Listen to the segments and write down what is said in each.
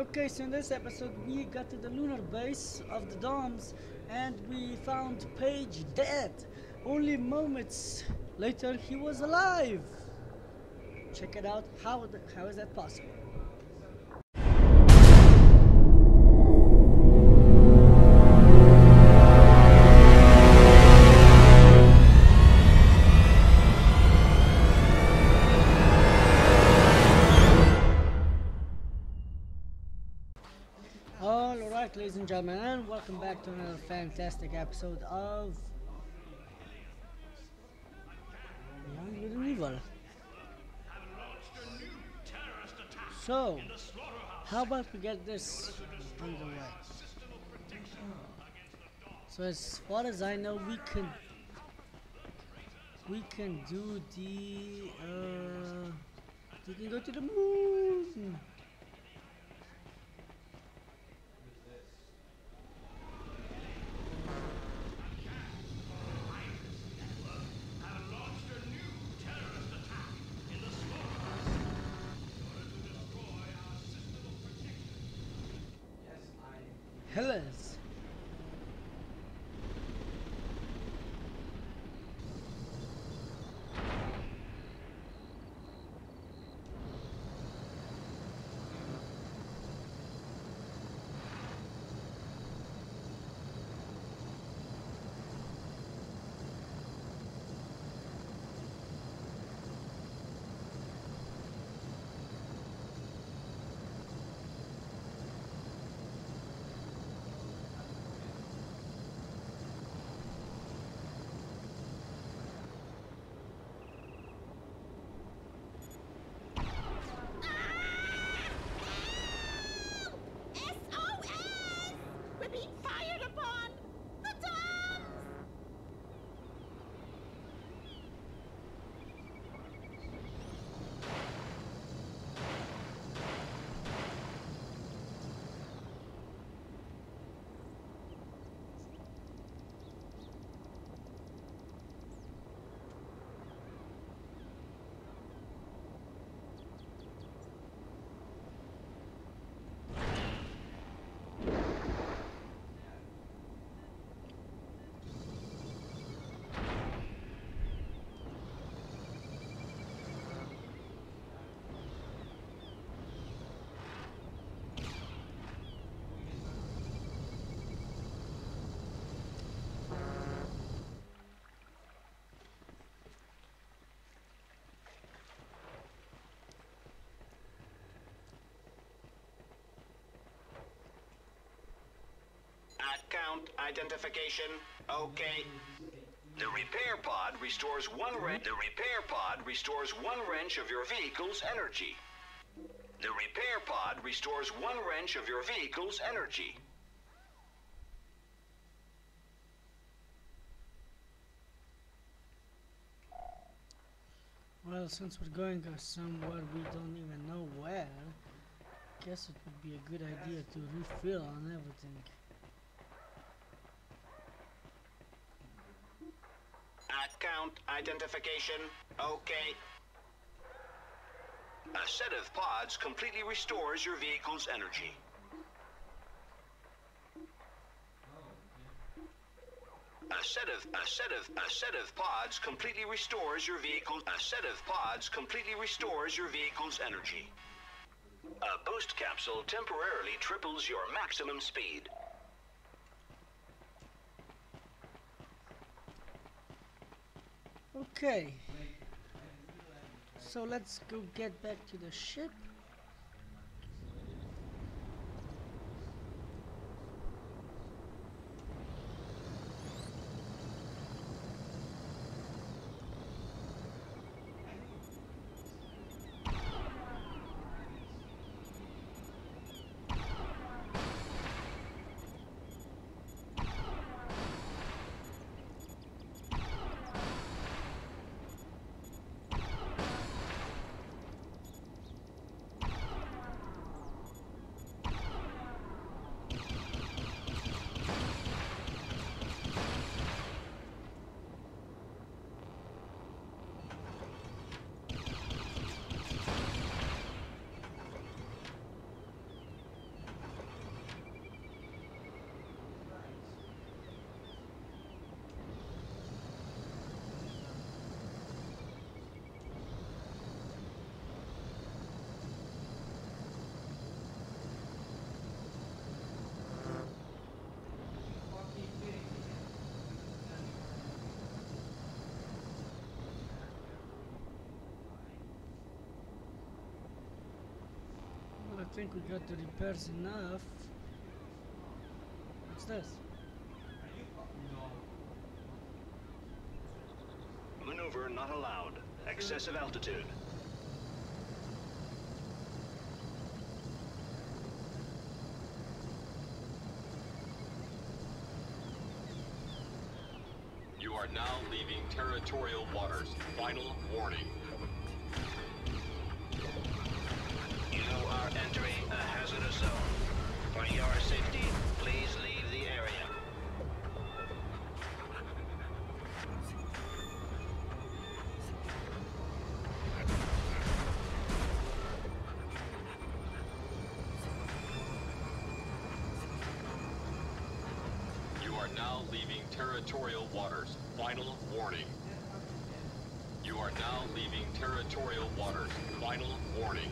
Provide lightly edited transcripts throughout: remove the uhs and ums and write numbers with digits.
Okay, so in this episode we got to the lunar base of the Doms and we found Pey'j dead. Only moments later he was alive. Check it out. How is that possible? Alright, ladies and gentlemen, and welcome back to another fantastic episode of Young Little Evil. So, how about we get this underway? So, as far as I know, we can do the we can go to the moon. Hillys. Account identification. Okay. The repair pod restores one wrench. The repair pod restores one wrench of your vehicle's energy. The repair pod restores one wrench of your vehicle's energy. Well, since we're going somewhere we don't even know where, I guess it would be a good idea to refill on everything. Account identification. Okay. A set of pods completely restores your vehicle's energy. A set of pods completely restores your vehicle. A set of pods completely restores your vehicle's energy. A boost capsule temporarily triples your maximum speed. Okay, so let's go get back to the ship. think we got the repairs enough. What's this? Maneuver not allowed. Excessive altitude. You are now leaving territorial waters. Final warning. You are entering a hazardous zone. For your safety, please leave the area. Territorial waters. Final warning. You are now leaving territorial waters. Final warning.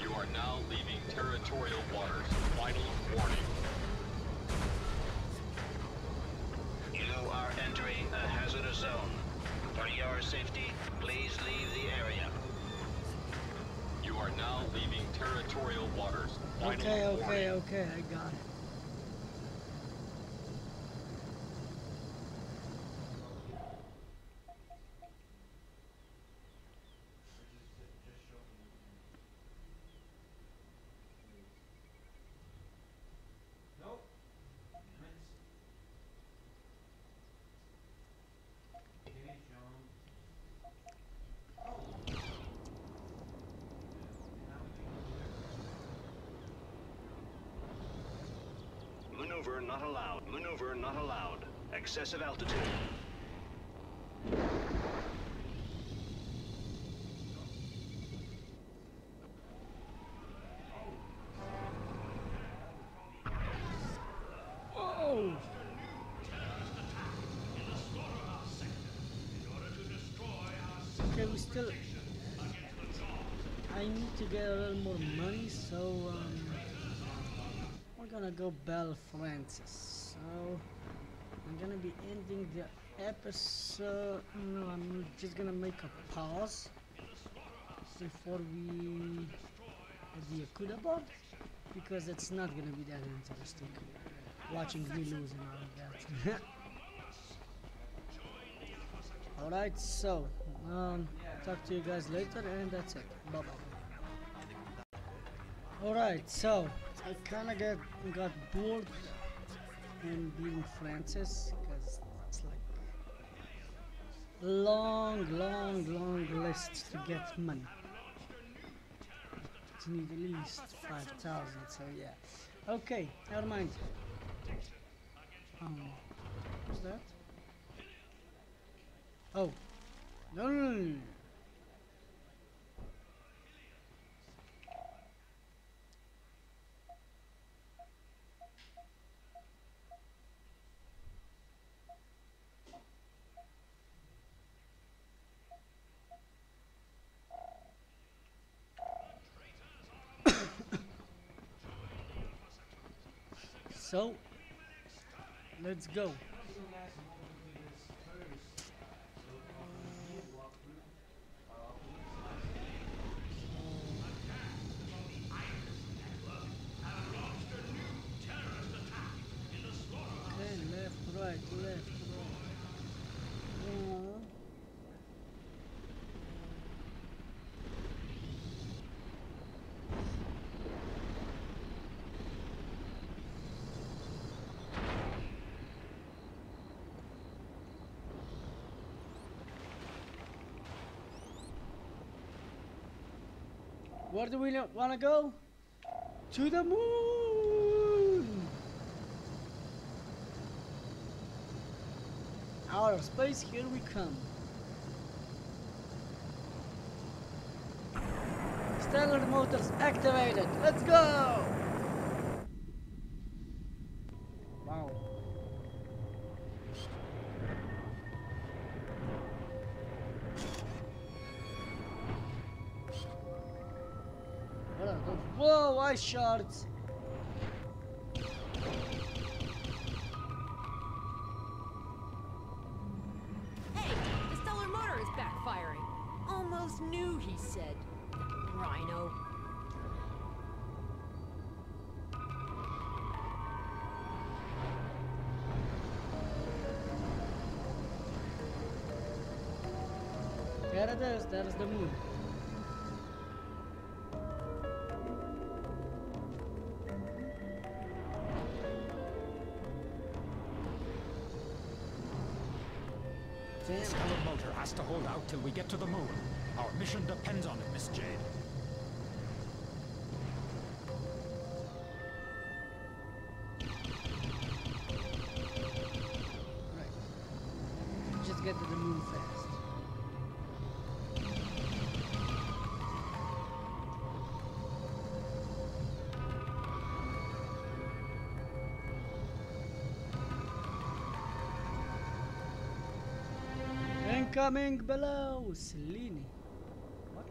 You are now leaving territorial waters. Final warning. You are entering a hazardous zone. For your safety, please leave the area. You are now leaving territorial waters. Final warning. Okay, I got it. Maneuver not allowed. Maneuver not allowed. Excessive altitude. Okay, we still... I need to get a little more money, so... I'm gonna go battle Francis, so I'm gonna be ending the episode. No, I'm just gonna make a pause before we the Acuda bot, because it's not gonna be that interesting watching me lose and all that. Alright, so talk to you guys later, and that's it. Bye bye. Alright, so I kinda got bored in being Francis, because it's like long list to get money. You need at least 5,000, so yeah. Okay, never mind. What's that? Oh, no. So, let's go. Where do we want to go? To the moon! Out of space, here we come. Stellar motors activated. Let's go! Wow. Whoa, I shot. Hey, the stellar motor is backfiring. Almost knew, he said. Rhino. There it is, there is the moon. The scallop motor has to hold out till we get to the moon. Our mission depends on it, Miss Jade. Right. Just get to the moon fast. Coming below, Selene. What?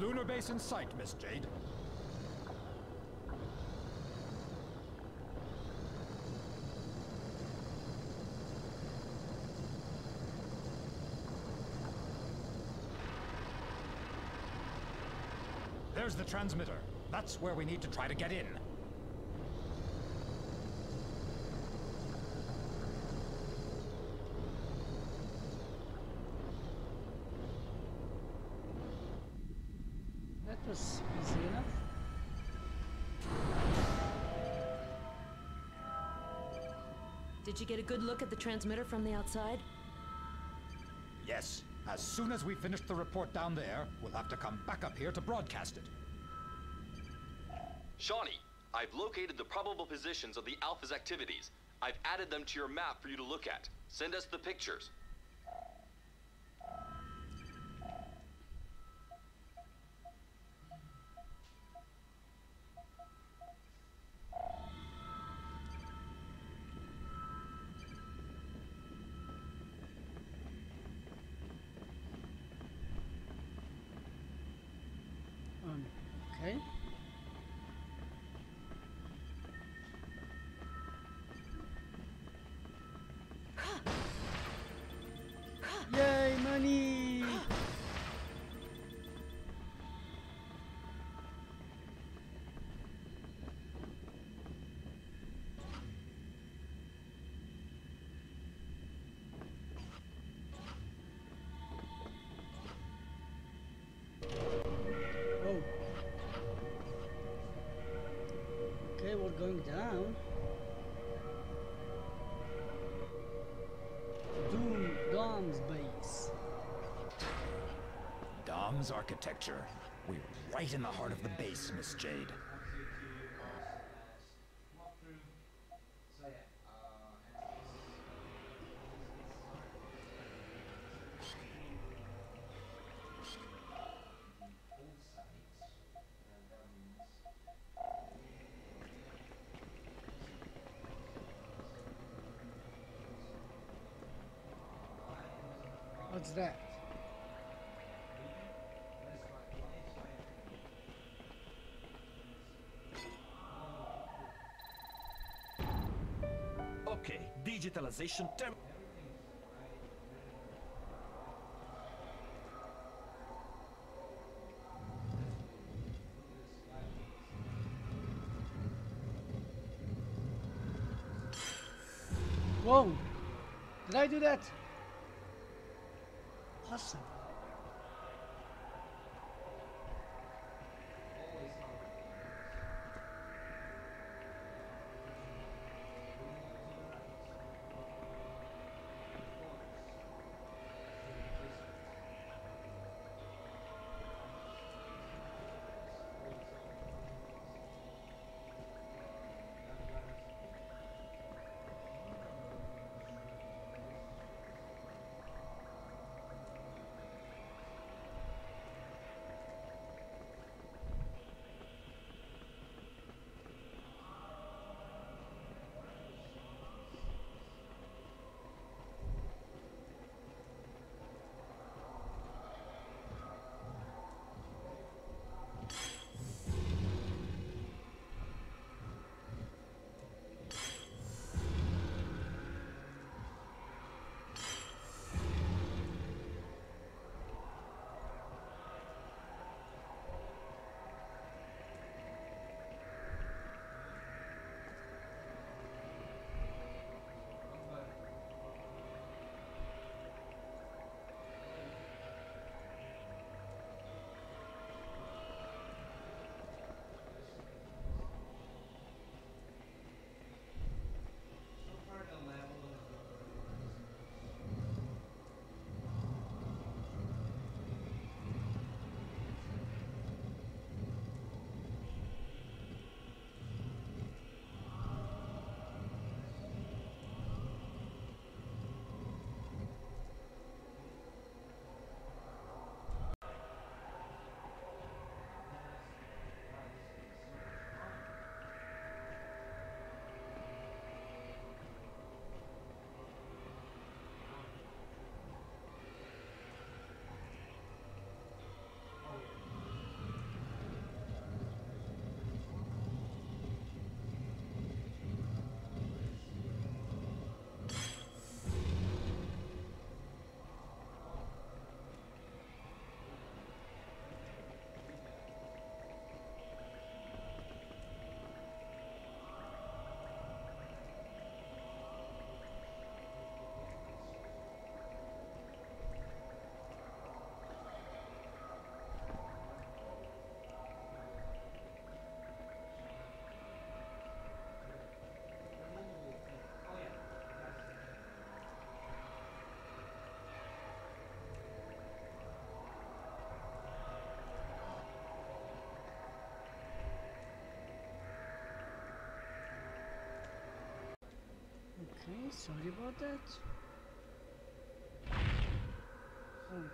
Lunar base in sight, Miss Jade. There's the transmitter. That's where we need to try to get in. Was easy enough. Did you get a good look at the transmitter from the outside? Yes. As soon as we finish the report down there, we'll have to come back up here to broadcast it. Shawnee, I've located the probable positions of the Alpha's activities. I've added them to your map for you to look at. Send us the pictures. Okay. Yay, money! We're going down. Dom's base. Dom's architecture. We're right in the heart of the base, Miss Jade. What's that? Okay, digitalization term. Whoa! Did I do that? Awesome. Okay, sorry about that. Oh.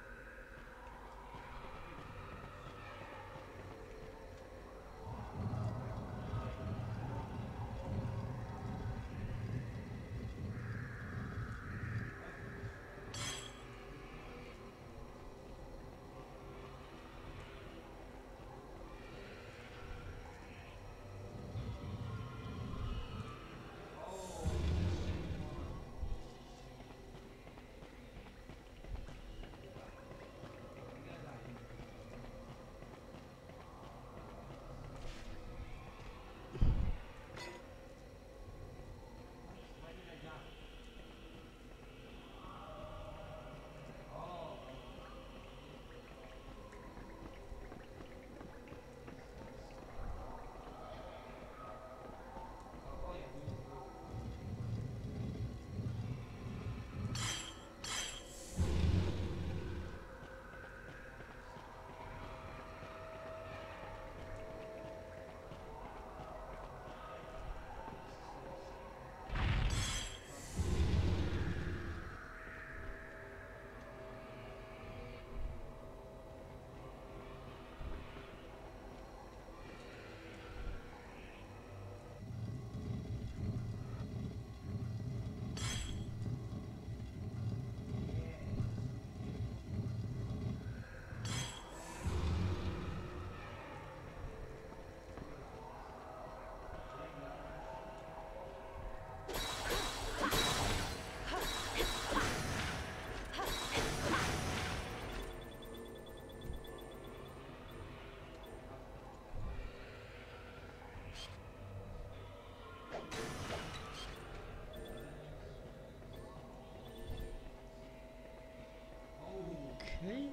Okay,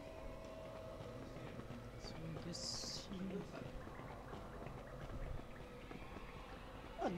so I guess you... What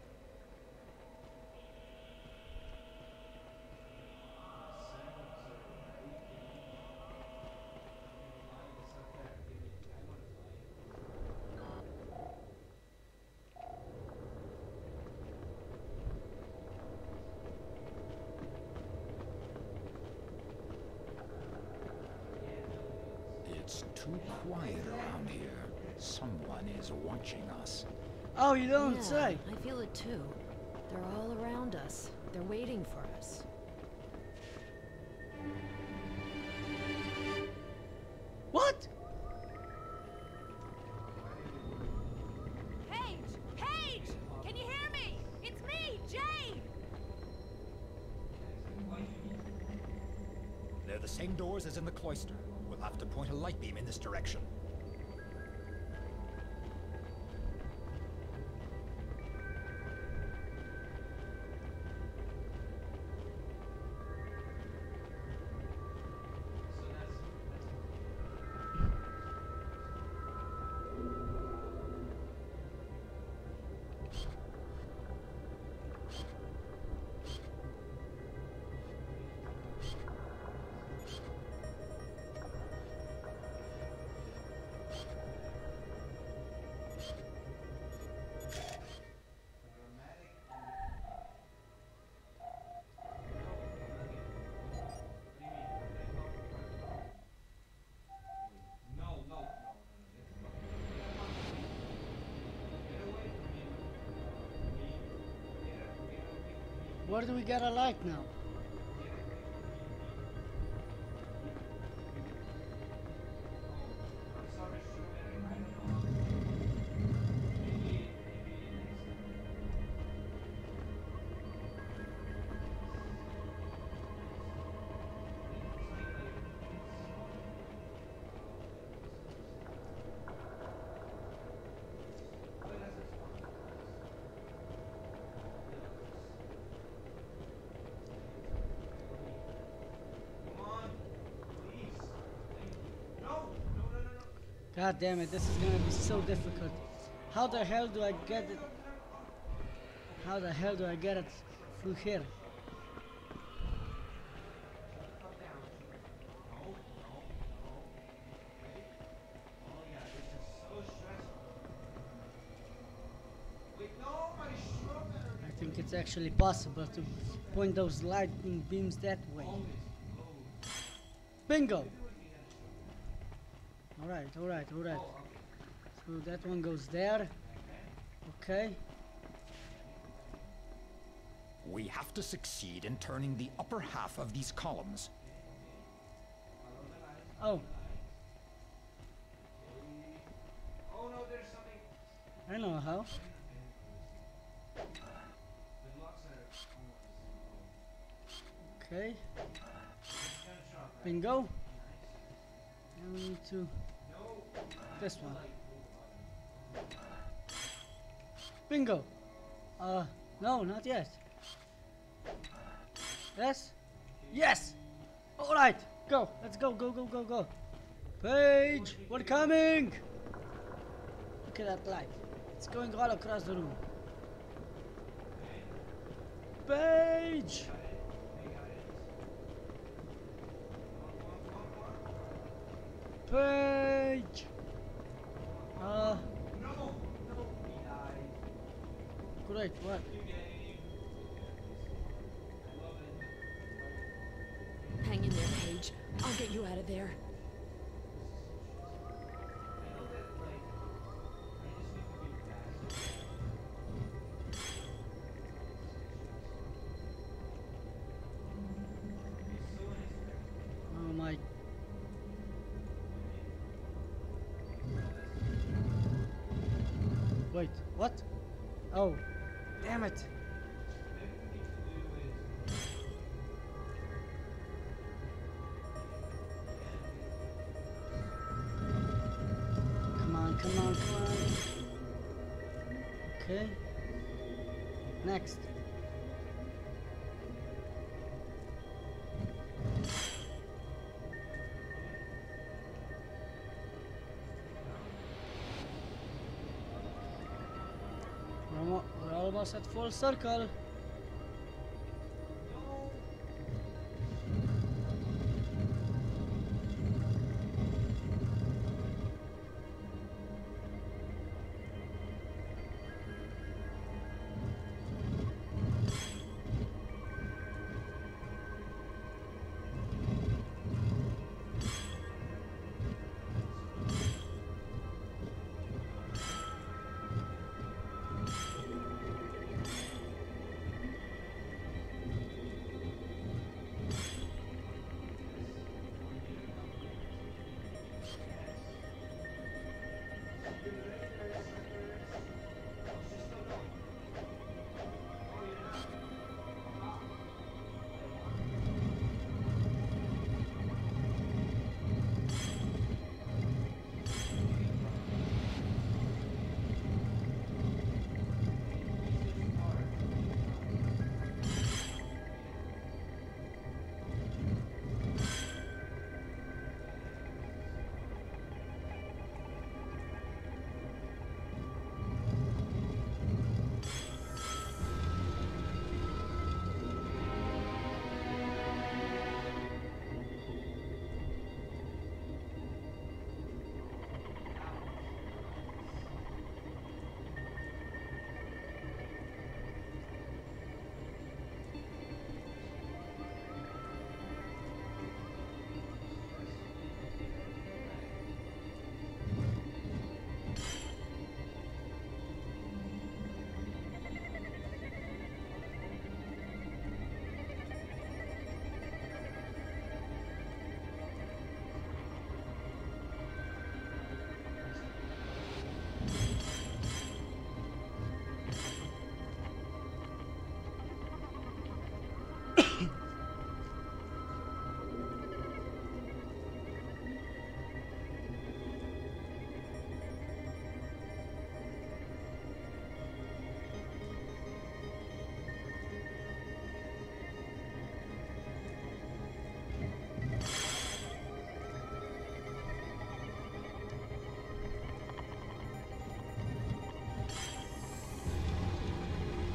Too quiet around here. Someone is watching us. Oh, you don't say. I feel it too. They're all around us. They're waiting for us. What? Pey'j! Pey'j! Can you hear me? It's me, Jade! They're the same doors as in the cloister. I'll have to point a light beam in this direction. Where do we get a light now? God damn it, this is gonna be so difficult. How the hell do I get it? How the hell do I get it through here? I think think it's actually possible to point those lightning beams that way. Bingo! Alright, alright, alright. So that one goes there. Okay. We have to succeed in turning the upper half of these columns. Oh. Oh no, there's something. I know how. Okay. Bingo. Now we need to this one. Bingo. No, not yet. Yes? Yes! Alright, go! Let's go, go, go, go, go! Pey'j! We're coming! Look at that light. It's going all across the room. Pey'j! Pey'j! Great, what? Hang in there, Pey'j. I'll get you out of there. Oh my... Wait, what? Oh, damn it. Come on, come on. Okay. Next. We're almost at full circle.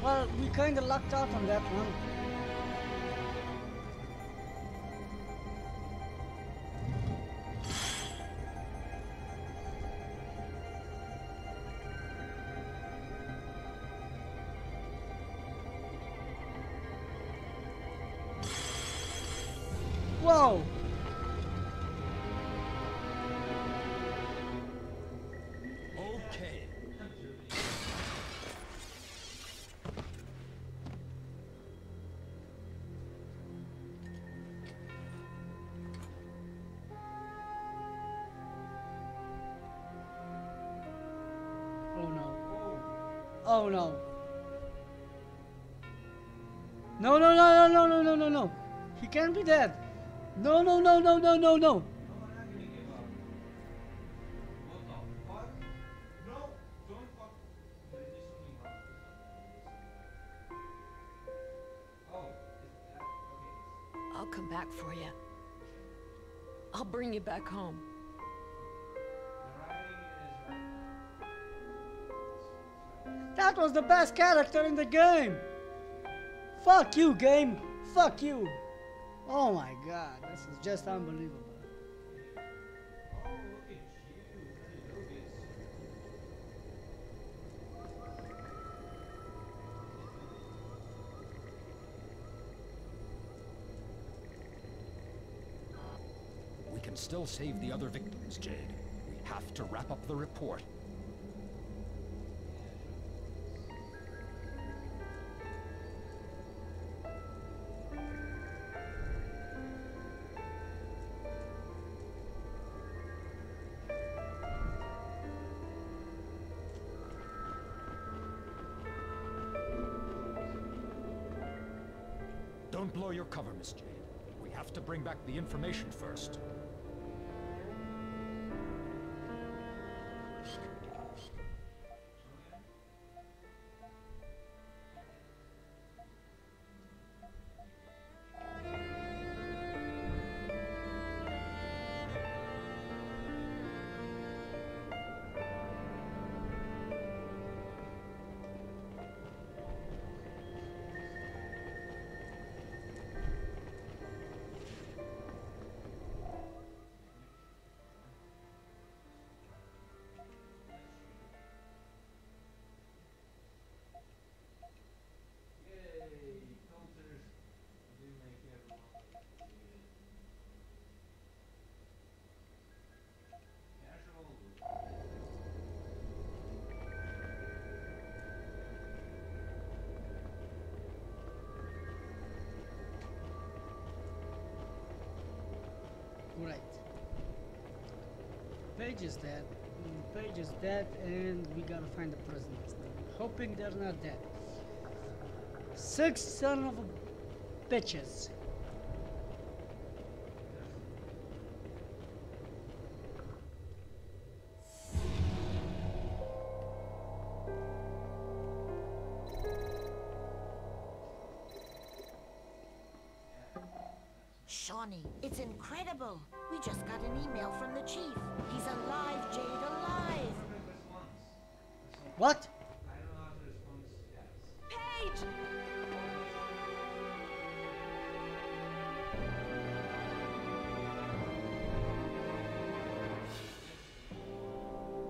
Well, we kind of lucked out on that one. Whoa! Okay. Oh no. Oh no. No, no, no, no, no, no, no, no. He can't be dead. No, no, no, no, no, no, no. I'll come back for you. I'll bring you back home. That was the best character in the game. Fuck you, game. Fuck you. Oh my god, this is just unbelievable. We can still save the other victims, Jade. We have to wrap up the report. Don't blow your cover, Miss Jade. We have to bring back the information first. Right. Pey'j is dead. Pey'j is dead, and we gotta find the prisoners. Hoping they're not dead. 6 son of a bitches. Shawnee, it's incredible. We just got an email from the chief. He's alive, Jade, alive. What? I don't know how to respond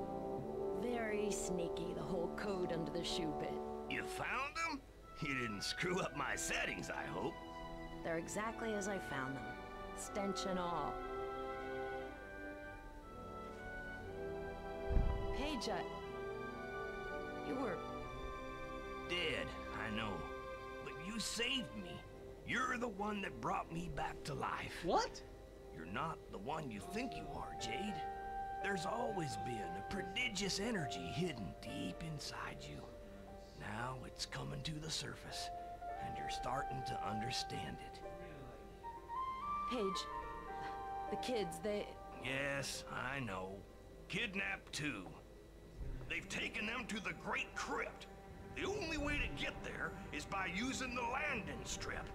to steps. Pey'j! Very sneaky, the whole code under the shoe bit. You found them? You didn't screw up my settings, I hope. They're exactly as I found them, stench and all. Pey'j, you were... dead, I know. But you saved me. You're the one that brought me back to life. What? You're not the one you think you are, Jade. There's always been a prodigious energy hidden deep inside you. Now it's coming to the surface. And you're starting to understand it. Pey'j, the kids, they... Yes, I know. Kidnapped too. They've taken them to the Great Crypt. The only way to get there is by using the landing strip.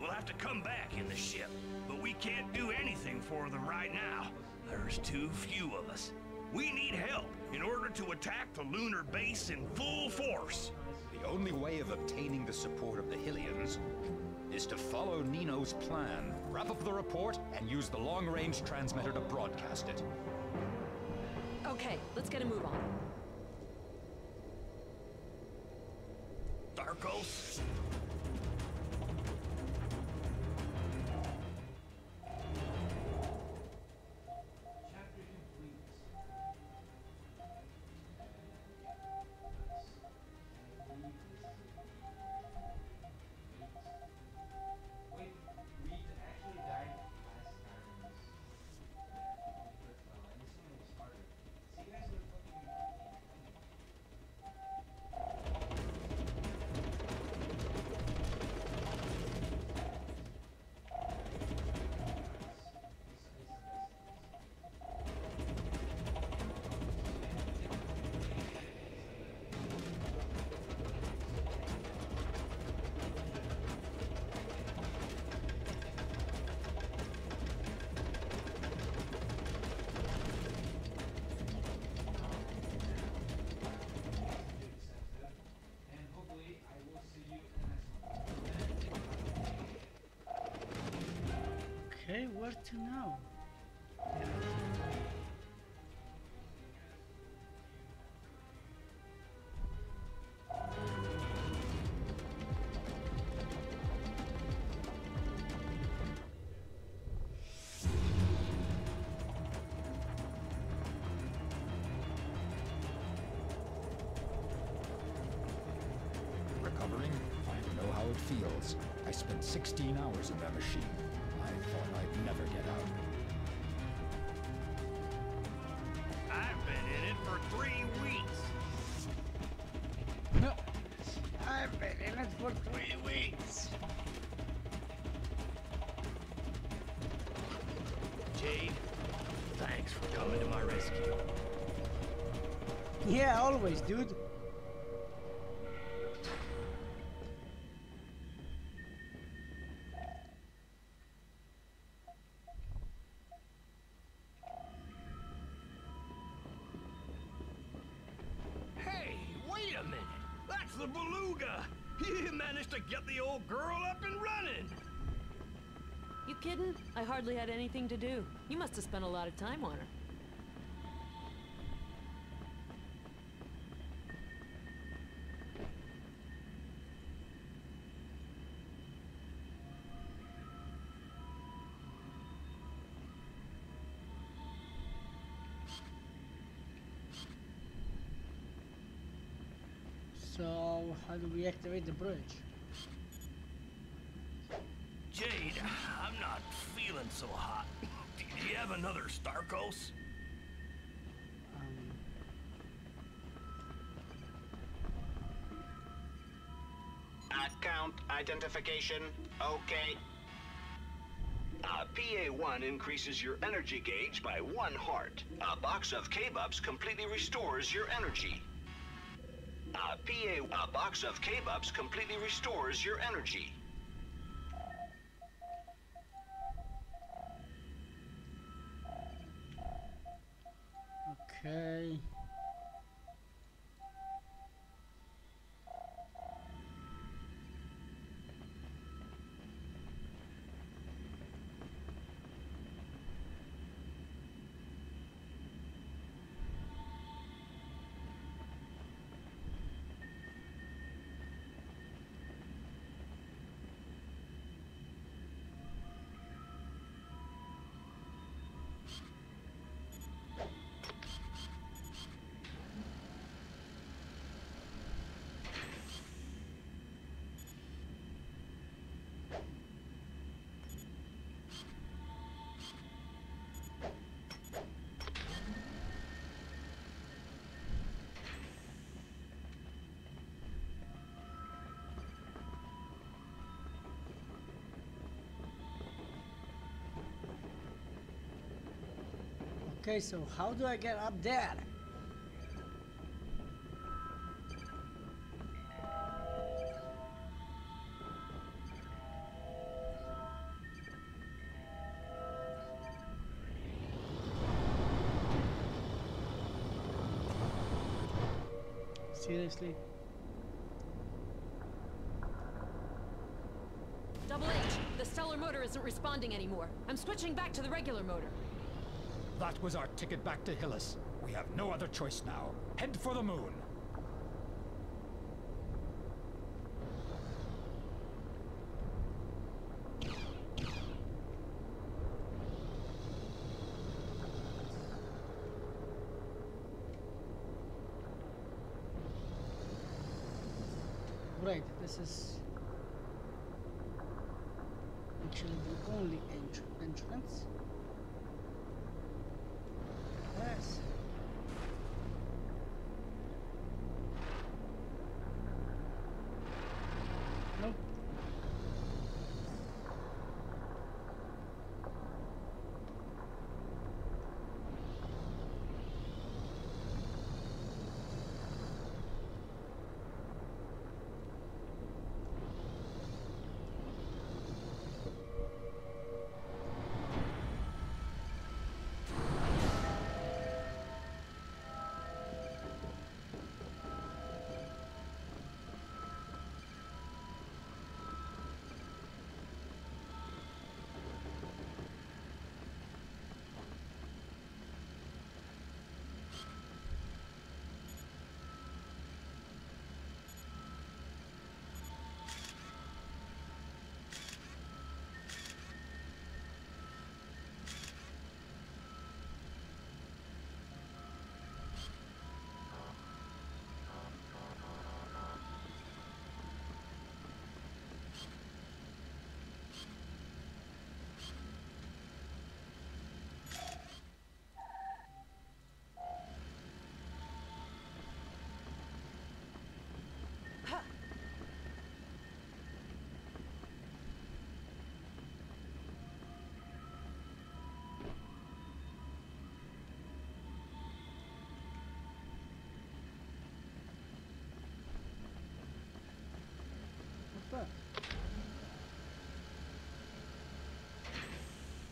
We'll have to come back in the ship, but we can't do anything for them right now. There's too few of us. We need help in order to attack the lunar base in full force. The only way of obtaining the support of the Hillyans is to follow Nino's plan, wrap up the report, and use the long-range transmitter to broadcast it. Okay, let's get a move on. Darkos? were to know? Recovering? I know how it feels. I spent 16 hours in that machine. I thought I'd never get out. I've been in it for 3 weeks. No, I've been in it for 3 weeks. Jade, thanks for coming to my rescue. Yeah, always, dude. I hardly had anything to do. You must have spent a lot of time on her. So, how do we activate the bridge? Jade, I'm not feeling so hot. Do you have another Starkos? Account identification, okay. PA1 increases your energy gauge by 1 heart. A box of K-Bups completely restores your energy. A box of K-Bups completely restores your energy. Okay. Okay, so how do I get up there? Seriously? Double H, the stellar motor isn't responding anymore. I'm switching back to the regular motor. That was our ticket back to Hillys. We have no other choice now. Head for the moon. Right, this is actually the only entrance.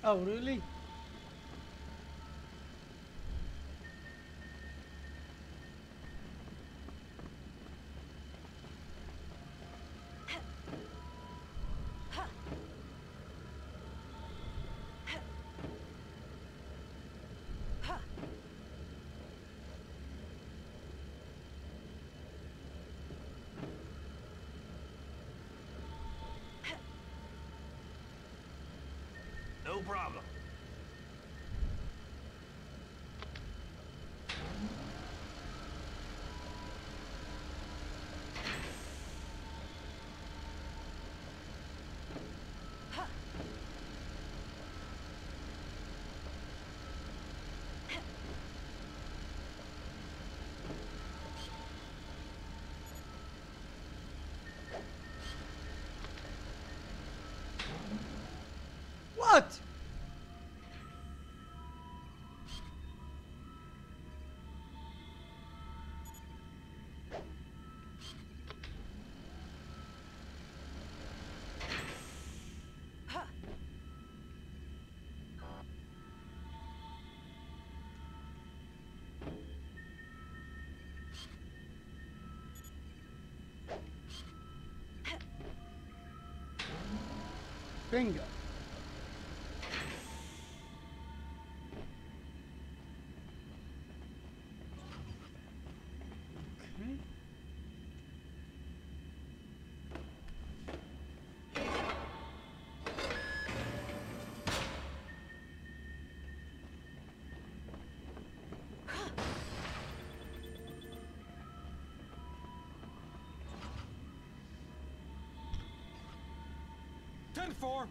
Oh, really? No problem. What? Bingo. For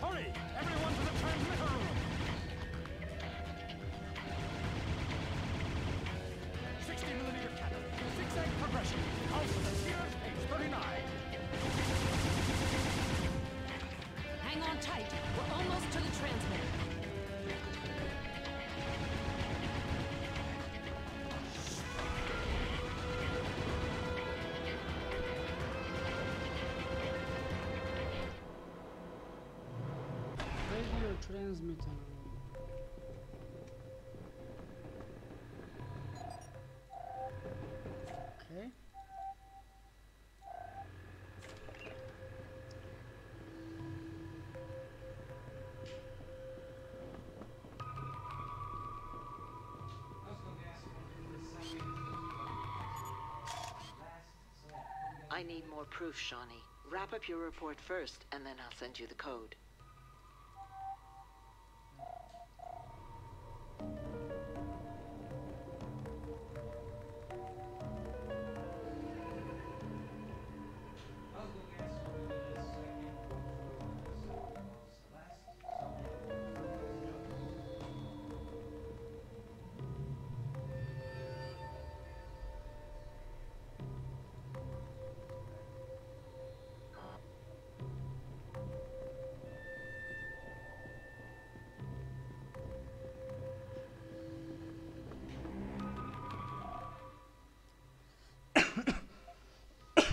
hurry, everyone to the transmitter room. 60mm cannon, zigzag progression, also the sears page 39. Hang on tight, we're almost to the transmitter. Transmitter. Okay. I need more proof, Shawnee. Wrap up your report first, and then I'll send you the code.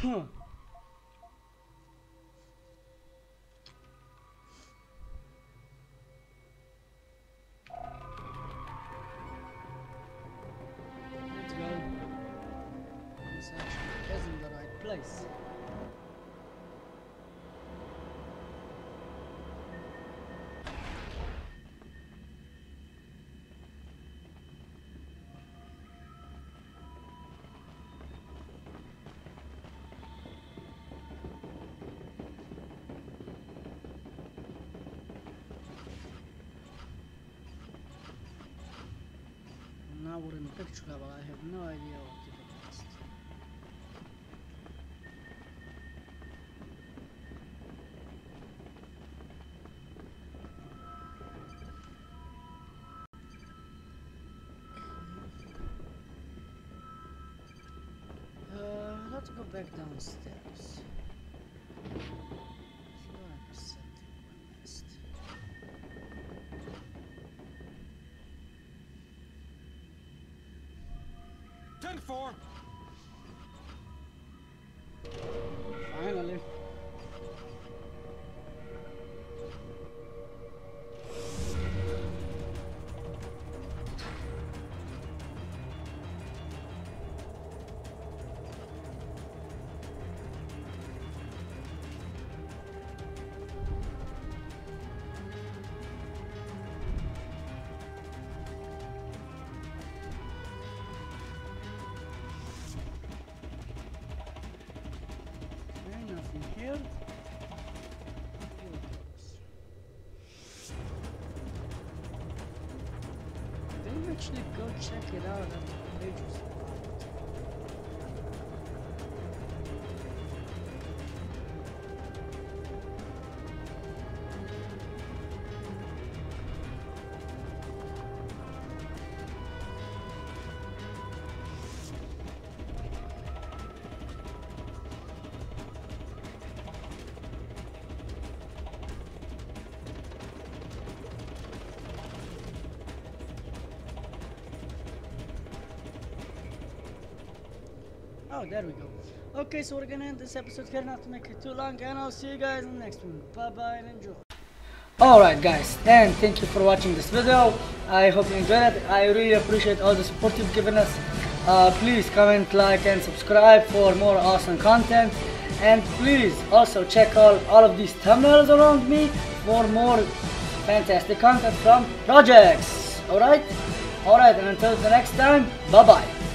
Huh. Let's go. This actually isn't the right place. I wouldn't picture that, but I have no idea what to do next. Let's go back downstairs. for? Finally. Go check it out after the page was blocked. Oh, there we go. Okay, so we're gonna end this episode here, not to make it too long, and I'll see you guys in the next one. Bye bye and enjoy. Alright guys, and thank you for watching this video. I hope you enjoyed it. I really appreciate all the support you've given us. Please comment, like and subscribe for more awesome content, and please also check all of these thumbnails around me for more fantastic content from Projects. Alright, and until the next time, bye bye.